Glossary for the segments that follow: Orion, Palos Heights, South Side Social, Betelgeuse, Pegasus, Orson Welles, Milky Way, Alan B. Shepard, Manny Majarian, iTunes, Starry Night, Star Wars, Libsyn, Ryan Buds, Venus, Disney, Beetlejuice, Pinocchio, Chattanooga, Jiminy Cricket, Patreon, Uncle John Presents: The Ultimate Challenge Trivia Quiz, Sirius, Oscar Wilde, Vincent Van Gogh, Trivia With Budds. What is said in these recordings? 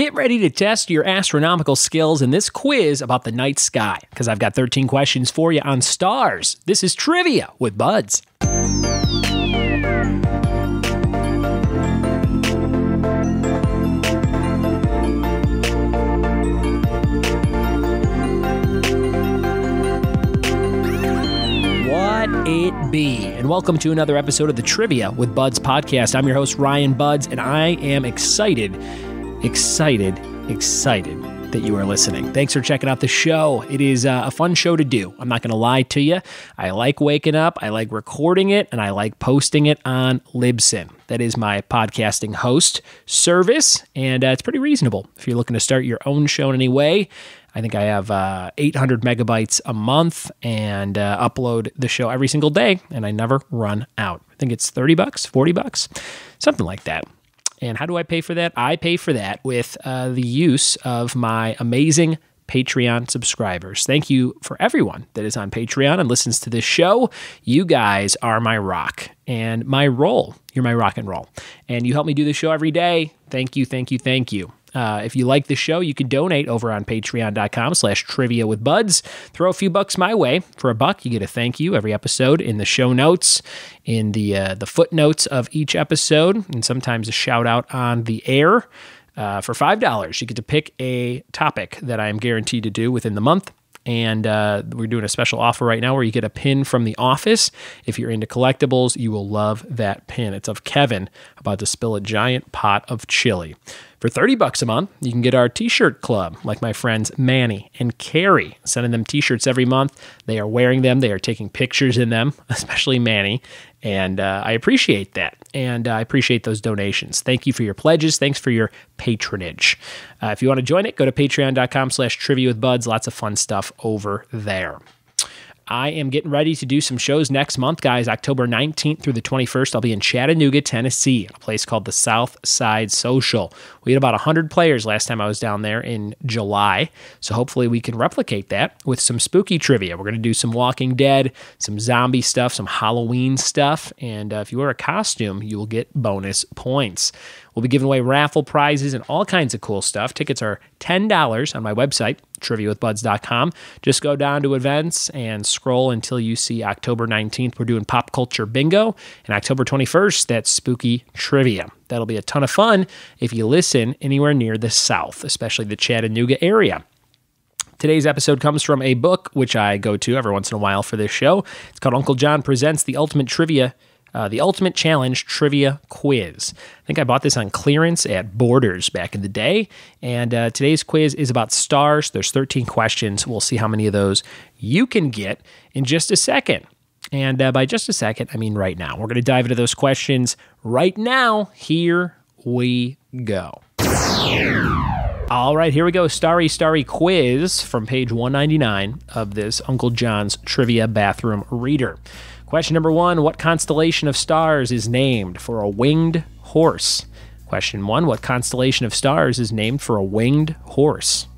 Get ready to test your astronomical skills in this quiz about the night sky, because I've got 13 questions for you on stars. This is Trivia with Buds. It be. And welcome to another episode of the Trivia with Buds podcast. I'm your host, Ryan Buds, and I am excited that you are listening. Thanks for checking out the show. It is a fun show to do. I'm not going to lie to you. I like waking up, I like recording it, and I like posting it on Libsyn. That is my podcasting host service, and it's pretty reasonable if you're looking to start your own show in any way. I think I have 800 megabytes a month and upload the show every single day, and I never run out. I think it's 30 bucks, 40 bucks, something like that. And how do I pay for that? I pay for that with the use of my amazing Patreon subscribers. Thank you for everyone that is on Patreon and listens to this show. You guys are my rock and my roll. You're my rock and roll. And you help me do the show every day. Thank you, thank you, thank you. If you like the show, you can donate over on patreon.com/triviawithbuds. Throw a few bucks my way. For a buck, you get a thank you every episode in the show notes, in the footnotes of each episode, and sometimes a shout out on the air. For $5, you get to pick a topic that I am guaranteed to do within the month. And we're doing a special offer right now where you get a pin from The Office. If you're into collectibles, you will love that pin. It's of Kevin about to spill a giant pot of chili. For 30 bucks a month, you can get our t-shirt club, like my friends Manny and Carrie, sending them t-shirts every month. They are wearing them. They are taking pictures in them, especially Manny. And I appreciate that. And I appreciate those donations. Thank you for your pledges. Thanks for your patronage. If you want to join it, go to patreon.com/triviawithbuds. Lots of fun stuff over there. I am getting ready to do some shows next month, guys. October 19th through the 21st, I'll be in Chattanooga, Tennessee, at a place called the South Side Social. We had about 100 players last time I was down there in July, so hopefully we can replicate that with some spooky trivia. We're going to do some Walking Dead, some zombie stuff, some Halloween stuff, and if you wear a costume, you will get bonus points. We'll be giving away raffle prizes and all kinds of cool stuff. Tickets are $10 on my website, TriviaWithBudds.com. Just go down to events and scroll until you see October 19th. We're doing Pop Culture Bingo. And October 21st, that's Spooky Trivia. That'll be a ton of fun if you listen anywhere near the South, especially the Chattanooga area. Today's episode comes from a book, which I go to every once in a while for this show. It's called Uncle John Presents: The Ultimate Challenge Trivia Quiz. I think I bought this on clearance at Borders back in the day. And today's quiz is about stars. There's 13 questions. We'll see how many of those you can get in just a second. And by just a second, I mean right now. We're going to dive into those questions right now. Here we go. All right, here we go. Starry, starry quiz from page 199 of this Uncle John's Trivia Bathroom Reader. Question number one, what constellation of stars is named for a winged horse? Question one, what constellation of stars is named for a winged horse?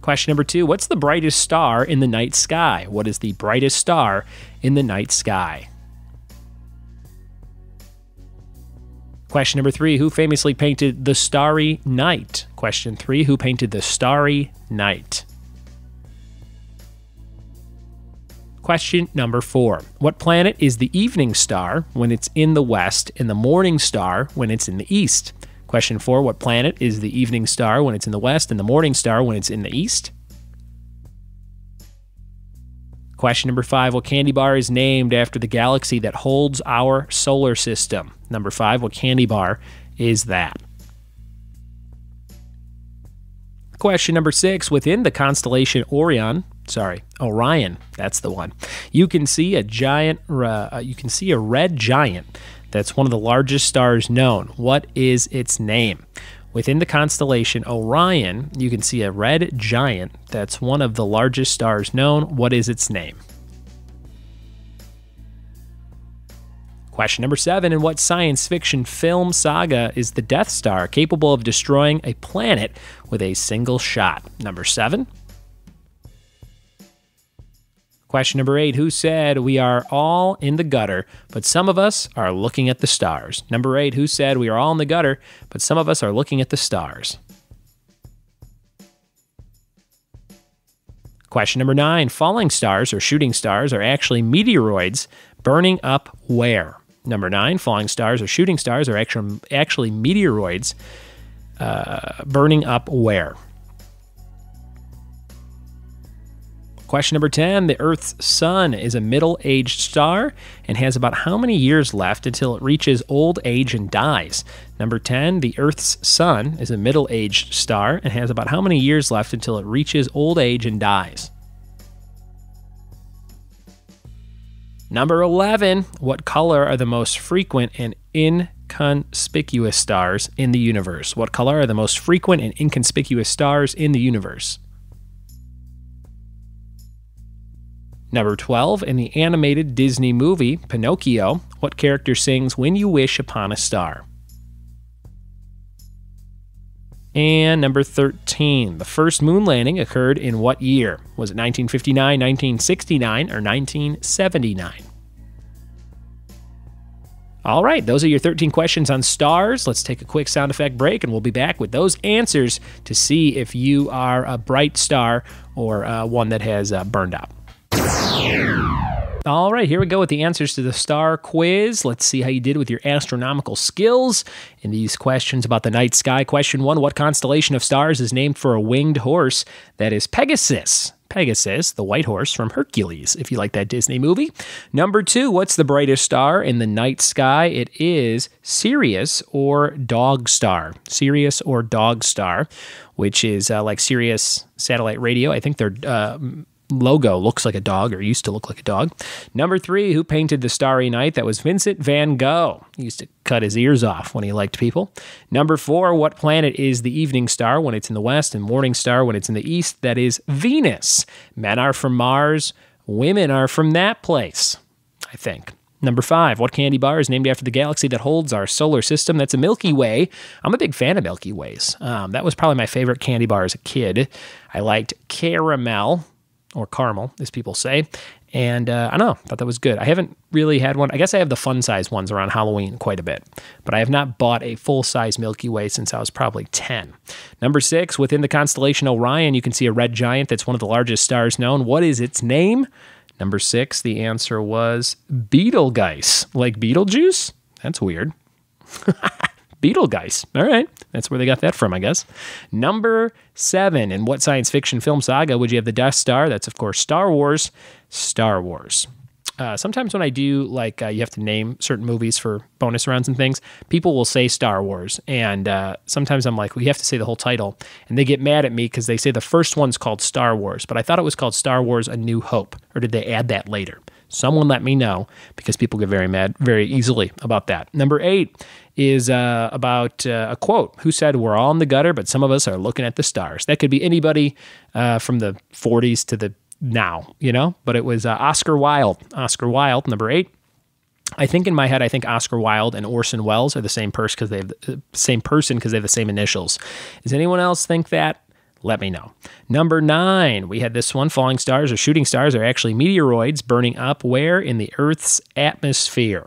Question number two, what's the brightest star in the night sky? What is the brightest star in the night sky? Question number three, who famously painted The Starry Night? Question three, who painted The Starry Night? Question number four. What planet is the evening star when it's in the west and the morning star when it's in the east? Question four. What planet is the evening star when it's in the west and the morning star when it's in the east? Question number five. What candy bar is named after the galaxy that holds our solar system? Number five. What candy bar is that? Question number six. Within the constellation Orion, that's the one. You can see a giant. You can see a red giant. That's one of the largest stars known. What is its name? Within the constellation Orion, you can see a red giant. That's one of the largest stars known. What is its name? Question number seven. In what science fiction film saga is the Death Star capable of destroying a planet with a single shot? Number seven. Question number 8, who said we are all in the gutter, but some of us are looking at the stars? Number 8, who said we are all in the gutter, but some of us are looking at the stars? Question number 9, falling stars or shooting stars are actually meteoroids burning up where? Number 9, falling stars or shooting stars are actually meteoroids burning up where? Question number 10, the Earth's sun is a middle-aged star and has about how many years left until it reaches old age and dies? Number 10, the Earth's sun is a middle-aged star and has about how many years left until it reaches old age and dies? Number 11, what color are the most frequent and inconspicuous stars in the universe? What color are the most frequent and inconspicuous stars in the universe? Number 12, in the animated Disney movie, Pinocchio, what character sings "When You Wish Upon a Star"? And number 13, the first moon landing occurred in what year? Was it 1959, 1969, or 1979? All right, those are your 13 questions on stars. Let's take a quick sound effect break, and we'll be back with those answers to see if you are a bright star or one that has burned out. All right, here we go with the answers to the star quiz. Let's see how you did with your astronomical skills in these questions about the night sky. Question 1, what constellation of stars is named for a winged horse that is Pegasus? Pegasus, the white horse from Hercules, if you like that Disney movie. Number 2, what's the brightest star in the night sky? It is Sirius or Dog Star. Sirius or Dog Star, which is like Sirius satellite radio. I think they're... logo looks like a dog, or used to look like a dog. Number 3, who painted The Starry Night? That was Vincent Van Gogh. He used to cut his ears off when he liked people. Number 4, what planet is the evening star when it's in the west and morning star when it's in the east? That is Venus. Men are from Mars, women are from that place, I think. Number 5, what candy bar is named after the galaxy that holds our solar system? That's a Milky Way. I'm a big fan of Milky Ways. That was probably my favorite candy bar as a kid. I liked caramel, or caramel, as people say. And I don't know, thought that was good. I haven't really had one. I guess I have the fun size ones around Halloween quite a bit, but I have not bought a full size Milky Way since I was probably 10. Number 6, within the constellation Orion, you can see a red giant that's one of the largest stars known. What is its name? Number 6, the answer was Betelgeuse. Like Beetlejuice? That's weird. Betelgeuse. All right. That's where they got that from, I guess. Number 7, in what science fiction film saga would you have the Death Star? That's, of course, Star Wars. Star Wars. Sometimes when I do, like, you have to name certain movies for bonus rounds and things, people will say Star Wars. And sometimes I'm like, well, you have to say the whole title. And they get mad at me because they say the first one's called Star Wars. But I thought it was called Star Wars: A New Hope. Or did they add that later? Someone let me know, because people get very mad very easily about that. Number 8 is about a quote. Who said we're all in the gutter, but some of us are looking at the stars? That could be anybody from the 40s to the now, you know? But it was Oscar Wilde. Oscar Wilde, number 8. I think in my head, I think Oscar Wilde and Orson Welles are the same person because they have the same initials. Does anyone else think that? Let me know. Number 9, we had this one. Falling stars or shooting stars are actually meteoroids burning up where? In the Earth's atmosphere.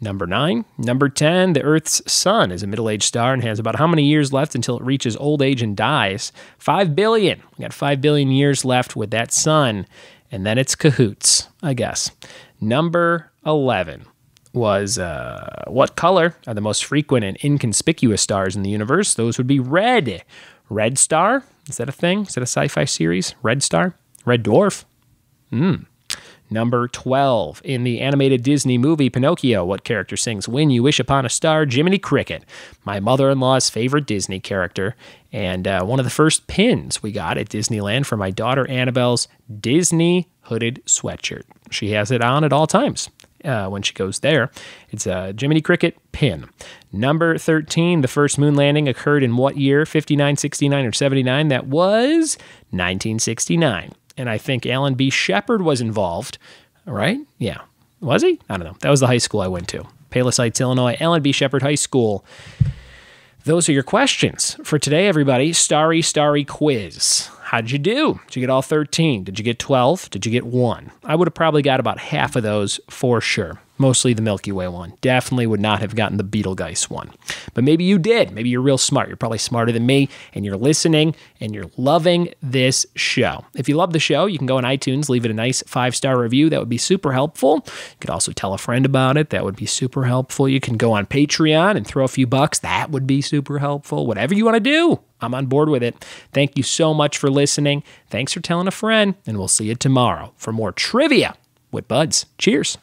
Number 9. Number 10, the Earth's sun is a middle-aged star and has about how many years left until it reaches old age and dies? 5 billion. We got 5 billion years left with that sun, and then it's cahoots, I guess. Number 11 was, what color are the most frequent and inconspicuous stars in the universe? Those would be red. Red star? Is that a thing? Is that a sci-fi series? Red star? Red dwarf? Number 12, in the animated Disney movie Pinocchio, what character sings "When You Wish Upon a Star"? Jiminy Cricket, my mother-in-law's favorite Disney character, and one of the first pins we got at Disneyland for my daughter Annabelle's Disney hooded sweatshirt. She has it on at all times when she goes there. It's a Jiminy Cricket pin. Number 13, the first moon landing occurred in what year? 59, 69, or 79? That was 1969. And I think Alan B. Shepard was involved, right? Yeah. Was he? I don't know. That was the high school I went to. Palos Heights, Illinois, Alan B. Shepard High School. Those are your questions for today, everybody. Starry quiz. how'd you do? Did you get all 13? Did you get 12? Did you get 1? I would have probably got about half of those for sure. Mostly the Milky Way one. Definitely would not have gotten the Betelgeuse one. But maybe you did. Maybe you're real smart. You're probably smarter than me, and you're listening, and you're loving this show. If you love the show, you can go on iTunes, leave it a nice 5-star review. That would be super helpful. You could also tell a friend about it. That would be super helpful. You can go on Patreon and throw a few bucks. That would be super helpful. Whatever you want to do, I'm on board with it. Thank you so much for listening. Thanks for telling a friend, and we'll see you tomorrow for more Trivia with Buds. Cheers.